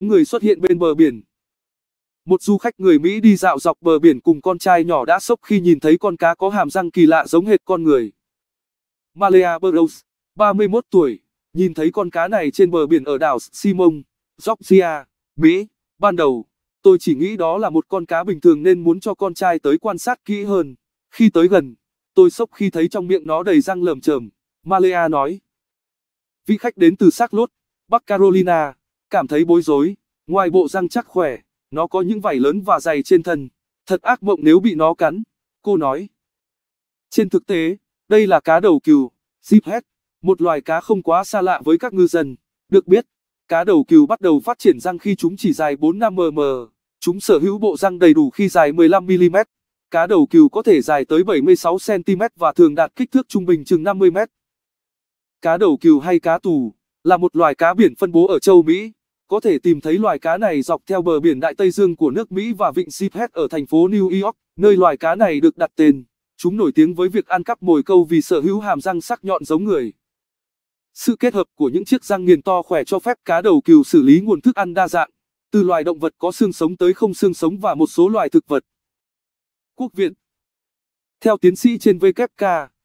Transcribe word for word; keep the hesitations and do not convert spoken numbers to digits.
người xuất hiện bên bờ biển. Một du khách người Mỹ đi dạo dọc bờ biển cùng con trai nhỏ đã sốc khi nhìn thấy con cá có hàm răng kỳ lạ giống hệt con người. Malia Burrows, ba mươi mốt tuổi, nhìn thấy con cá này trên bờ biển ở đảo Simon, Georgia, Mỹ. Ban đầu, tôi chỉ nghĩ đó là một con cá bình thường nên muốn cho con trai tới quan sát kỹ hơn. Khi tới gần, tôi sốc khi thấy trong miệng nó đầy răng lởm chởm, Malia nói. Vị khách đến từ Charlotte, Bắc Carolina, cảm thấy bối rối, ngoài bộ răng chắc khỏe, nó có những vảy lớn và dày trên thân, thật ác mộng nếu bị nó cắn, cô nói. Trên thực tế, đây là cá đầu cừu, sheephead, một loài cá không quá xa lạ với các ngư dân. Được biết, cá đầu cừu bắt đầu phát triển răng khi chúng chỉ dài bốn đến năm mi-li-mét, chúng sở hữu bộ răng đầy đủ khi dài mười lăm mi-li-mét. Cá đầu cừu có thể dài tới bảy mươi sáu xăng-ti-mét và thường đạt kích thước trung bình chừng năm mươi mét. Cá đầu cừu hay cá tù là một loài cá biển phân bố ở châu Mỹ. Có thể tìm thấy loài cá này dọc theo bờ biển Đại Tây Dương của nước Mỹ và vịnh Chesapeake ở thành phố New York, nơi loài cá này được đặt tên. Chúng nổi tiếng với việc ăn cắp mồi câu vì sở hữu hàm răng sắc nhọn giống người. Sự kết hợp của những chiếc răng nghiền to khỏe cho phép cá đầu cừu xử lý nguồn thức ăn đa dạng, từ loài động vật có xương sống tới không xương sống và một số loài thực vật. Quốc viện. Theo tiến sĩ trên vê kép ca,